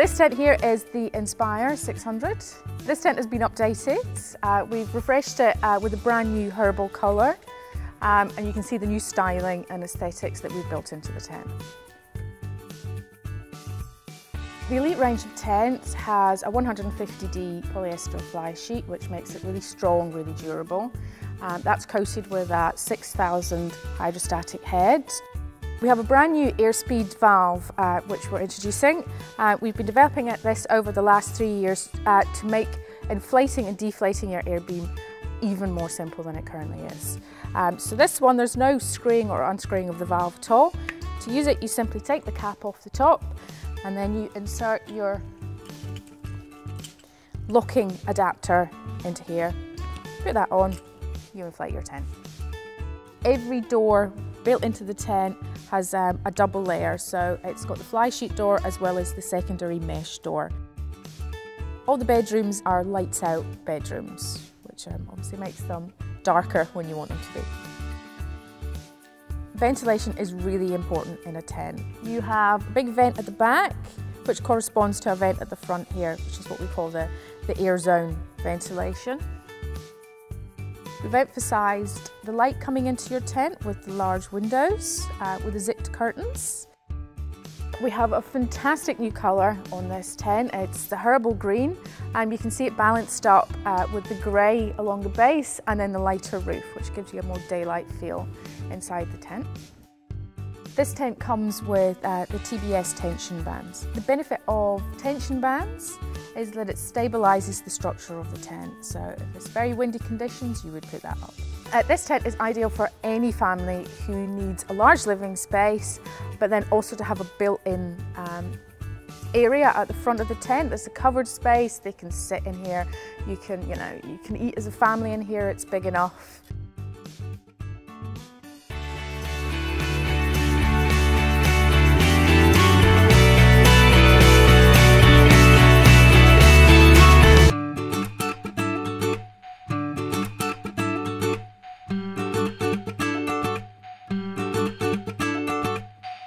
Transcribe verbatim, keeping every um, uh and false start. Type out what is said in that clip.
This tent here is the Inspire six hundred. This tent has been updated. Uh, we've refreshed it uh, with a brand new herbal colour, um, and you can see the new styling and aesthetics that we've built into the tent. The Elite range of tents has a one hundred fifty D polyester fly sheet, which makes it really strong, really durable. Uh, that's coated with a six thousand hydrostatic head. We have a brand new airspeed valve uh, which we're introducing. Uh, we've been developing this over the last three years uh, to make inflating and deflating your AirBeam even more simple than it currently is. Um, so this one, there's no screwing or unscrewing of the valve at all. To use it, you simply take the cap off the top and then you insert your locking adapter into here. Put that on, you inflate your tent. Every door built into the tent has um, a double layer, so it's got the fly sheet door as well as the secondary mesh door. All the bedrooms are lights out bedrooms, which um, obviously makes them darker when you want them to be. Ventilation is really important in a tent. You have a big vent at the back, which corresponds to a vent at the front here, which is what we call the, the air zone ventilation. We've emphasised the light coming into your tent with the large windows, uh, with the zipped curtains. We have a fantastic new colour on this tent. It's the herbal green, and you can see it balanced up uh, with the grey along the base and then the lighter roof, which gives you a more daylight feel inside the tent. This tent comes with uh, the T B S tension bands. The benefit of tension bands is that it stabilises the structure of the tent, so if it's very windy conditions you would put that up. Uh, this tent is ideal for any family who needs a large living space, but then also to have a built-in um, area at the front of the tent. There's a covered space, they can sit in here, you can, you know, you can eat as a family in here, it's big enough.